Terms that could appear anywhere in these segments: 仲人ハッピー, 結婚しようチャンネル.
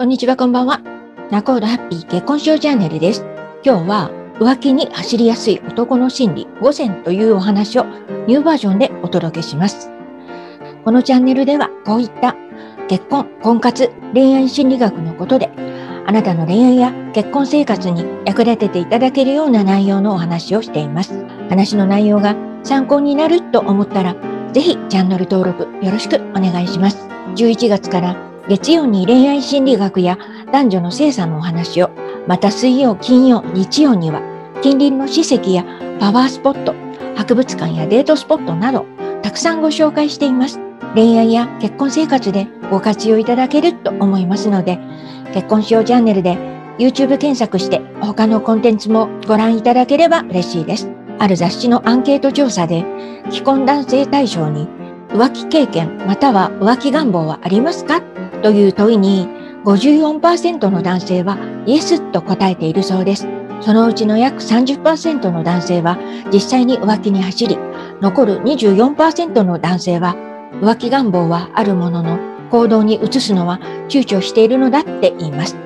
こんにちは、こんばんは。仲人ハッピー結婚しようチャンネルです。今日は浮気に走りやすい男の心理5選というお話をニューバージョンでお届けします。このチャンネルではこういった結婚、婚活、恋愛心理学のことであなたの恋愛や結婚生活に役立てていただけるような内容のお話をしています。話の内容が参考になると思ったらぜひチャンネル登録よろしくお願いします。11月から月曜に恋愛心理学や男女の性差のお話を、また水曜、金曜、日曜には近隣の史跡やパワースポット、博物館やデートスポットなどたくさんご紹介しています。恋愛や結婚生活でご活用いただけると思いますので、結婚しようチャンネルで YouTube 検索して他のコンテンツもご覧いただければ嬉しいです。ある雑誌のアンケート調査で既婚男性対象に浮気経験または浮気願望はありますかという問いに 54% の男性はイエスと答えているそうです。そのうちの約 30% の男性は実際に浮気に走り、残る 24% の男性は浮気願望はあるものの行動に移すのは躊躇しているのだって言います。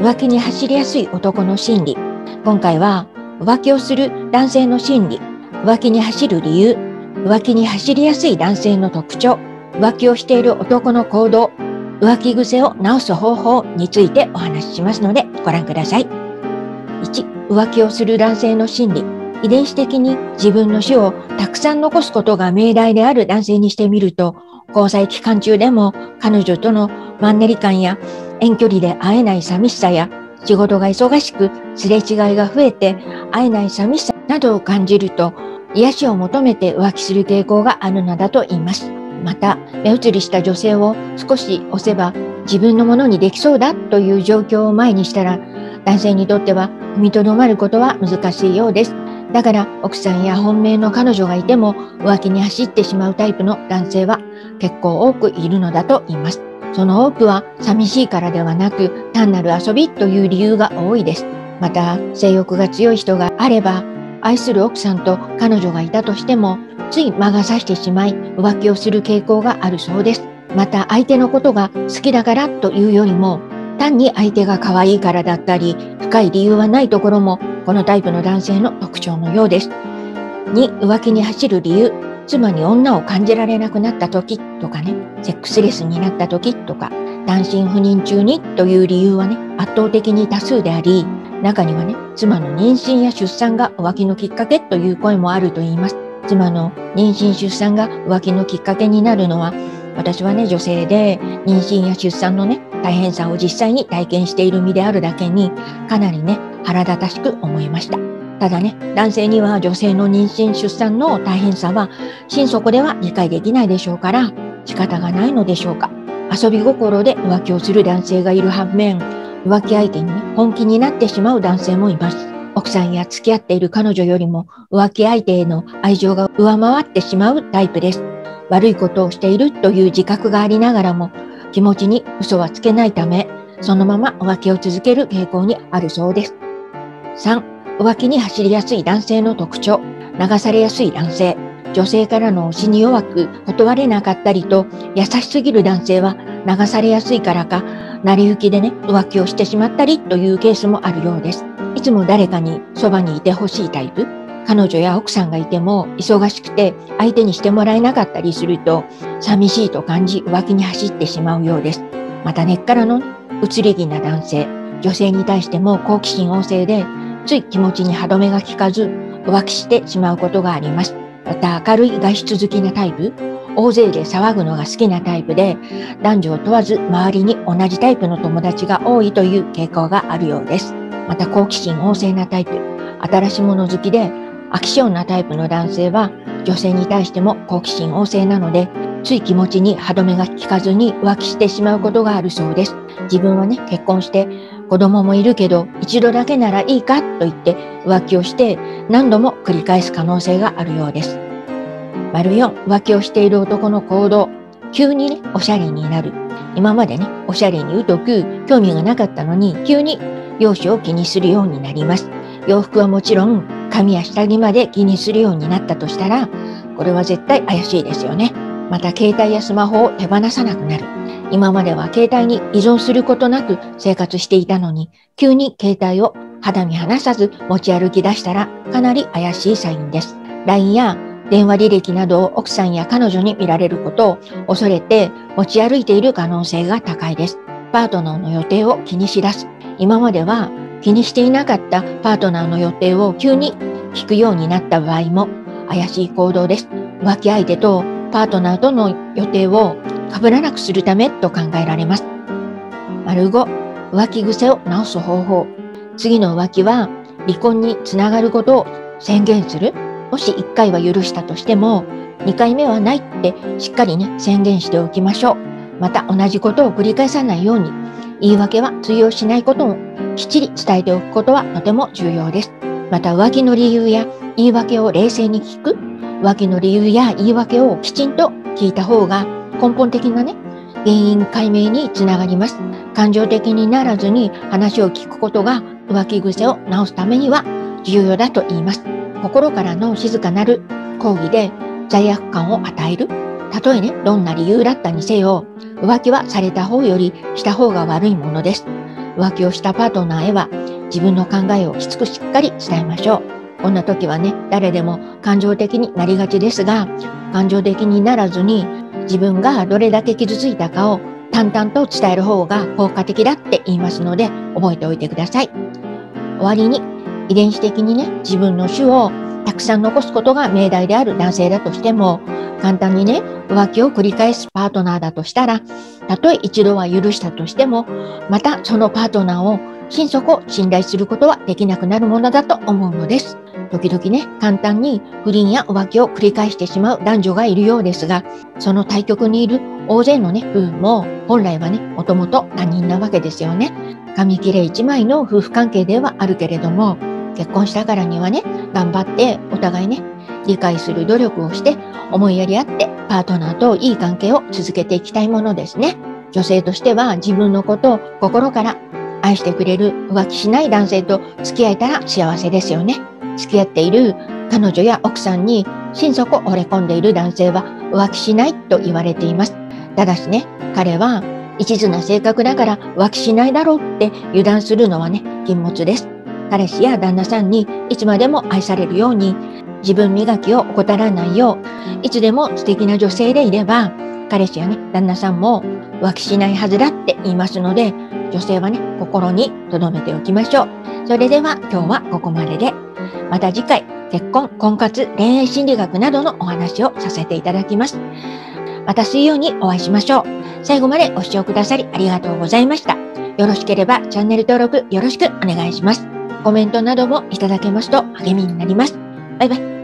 浮気に走りやすい男の心理。今回は浮気をする男性の心理、浮気に走る理由、浮気に走りやすい男性の特徴、浮気をしている男の行動、浮気癖を直す方法についてお話ししますのでご覧ください。1、浮気をする男性の心理。遺伝子的に自分の種をたくさん残すことが命題である男性にしてみると、交際期間中でも彼女とのマンネリ感や遠距離で会えない寂しさや、仕事が忙しくすれ違いが増えて会えない寂しさなどを感じると、癒しを求めて浮気する傾向があるのだと言います。また、目移りした女性を少し押せば自分のものにできそうだという状況を前にしたら、男性にとっては踏みとどまることは難しいようです。だから、奥さんや本命の彼女がいても浮気に走ってしまうタイプの男性は結構多くいるのだと言います。その多くは寂しいからではなく、単なる遊びという理由が多いです。また、性欲が強い人があれば、愛する奥さんと彼女がいたとしても、つい魔が差してしまい、浮気をする傾向があるそうです。また、相手のことが好きだからというよりも、単に相手が可愛いからだったり、深い理由はないところも、このタイプの男性の特徴のようです。2、浮気に走る理由。妻に女を感じられなくなった時とかね、セックスレスになった時とか、単身赴任中にという理由はね、圧倒的に多数であり、中にはね、妻の妊娠や出産が浮気のきっかけという声もあると言います。妻の妊娠出産が浮気のきっかけになるのは、私はね、女性で妊娠や出産のね、大変さを実際に体験している身であるだけに、かなりね、腹立たしく思いました。ただね、男性には女性の妊娠出産の大変さは心底では理解できないでしょうから、仕方がないのでしょうか。遊び心で浮気をする男性がいる反面、浮気相手に本気になってしまう男性もいます。奥さんや付き合っている彼女よりも浮気相手への愛情が上回ってしまうタイプです。悪いことをしているという自覚がありながらも、気持ちに嘘はつけないため、そのまま浮気を続ける傾向にあるそうです。3、浮気に走りやすい男性の特徴。流されやすい男性。女性からの推しに弱く断れなかったりと、優しすぎる男性は流されやすいからか、成り行きでね、浮気をしてしまったりというケースもあるようです。いつも誰かにそばにいてほしいタイプ。彼女や奥さんがいても忙しくて相手にしてもらえなかったりすると、寂しいと感じ浮気に走ってしまうようです。また、根っからの移り気な男性。女性に対しても好奇心旺盛で、つい気持ちに歯止めが効かず浮気してしまうことがあります。また、明るい外出好きなタイプ。大勢で騒ぐのが好きなタイプで、男女を問わず周りに同じタイプの友達が多いという傾向があるようです。また、好奇心旺盛なタイプ。新しいもの好きで飽き性なタイプの男性は、女性に対しても好奇心旺盛なので、つい気持ちに歯止めが効かずに浮気してしまうことがあるそうです。自分はね、結婚して子供もいるけど、一度だけならいいかと言って浮気をして何度も繰り返す可能性があるようです。4、浮気をしている男の行動。急にね、おしゃれになる。今までね、おしゃれに疎く、興味がなかったのに、急に容姿を気にするようになります。洋服はもちろん、髪や下着まで気にするようになったとしたら、これは絶対怪しいですよね。また、携帯やスマホを手放さなくなる。今までは携帯に依存することなく生活していたのに、急に携帯を肌身離さず持ち歩き出したらかなり怪しいサインです。LINE や電話履歴などを奥さんや彼女に見られることを恐れて持ち歩いている可能性が高いです。パートナーの予定を気にしだす。今までは気にしていなかったパートナーの予定を急に聞くようになった場合も怪しい行動です。浮気相手とパートナーとの予定を被らなくするためと考えられます。5、浮気癖を直す方法。次の浮気は離婚につながることを宣言する。もし1回は許したとしても、2回目はないってしっかりね、宣言しておきましょう。また同じことを繰り返さないように、言い訳は通用しないことをきっちり伝えておくことはとても重要です。また浮気の理由や言い訳を冷静に聞く。浮気の理由や言い訳をきちんと聞いた方が根本的なね、原因解明につながります。感情的にならずに話を聞くことが浮気癖を直すためには重要だと言います。心からの静かなる抗議で罪悪感を与える。たとえね、どんな理由だったにせよ、浮気はされた方よりした方が悪いものです。浮気をしたパートナーへは自分の考えをきつくしっかり伝えましょう。こんな時はね、誰でも感情的になりがちですが、感情的にならずに自分がどれだけ傷ついたかを淡々と伝える方が効果的だって言いますので、覚えておいてください。終わりに、遺伝子的にね、自分の種をたくさん残すことが命題である男性だとしても、簡単にね、浮気を繰り返すパートナーだとしたら、たとえ一度は許したとしても、またそのパートナーを心底信頼することはできなくなるものだと思うのです。時々ね、簡単に不倫や浮気を繰り返してしまう男女がいるようですが、その対極にいる大勢のね、夫婦も本来はね、もともと他人なわけですよね。紙切れ一枚の夫婦関係ではあるけれども、結婚したからにはね、頑張ってお互いね、理解する努力をして、思いやり合ってパートナーといい関係を続けていきたいものですね。女性としては自分のことを心から愛してくれる浮気しない男性と付き合えたら幸せですよね。付き合っている彼女や奥さんに心底惚れ込んでいる男性は浮気しないと言われています。ただしね、彼は一途な性格だから浮気しないだろうって油断するのはね、禁物です。彼氏や旦那さんにいつまでも愛されるように、自分磨きを怠らないよう、いつでも素敵な女性でいれば、彼氏やね、旦那さんも浮気しないはずだって言いますので、女性はね、心に留めておきましょう。それでは今日はここまでで、また次回、結婚、婚活、恋愛心理学などのお話をさせていただきます。また水曜にお会いしましょう。最後までご視聴くださりありがとうございました。よろしければチャンネル登録よろしくお願いします。コメントなどもいただけますと励みになります。バイバイ。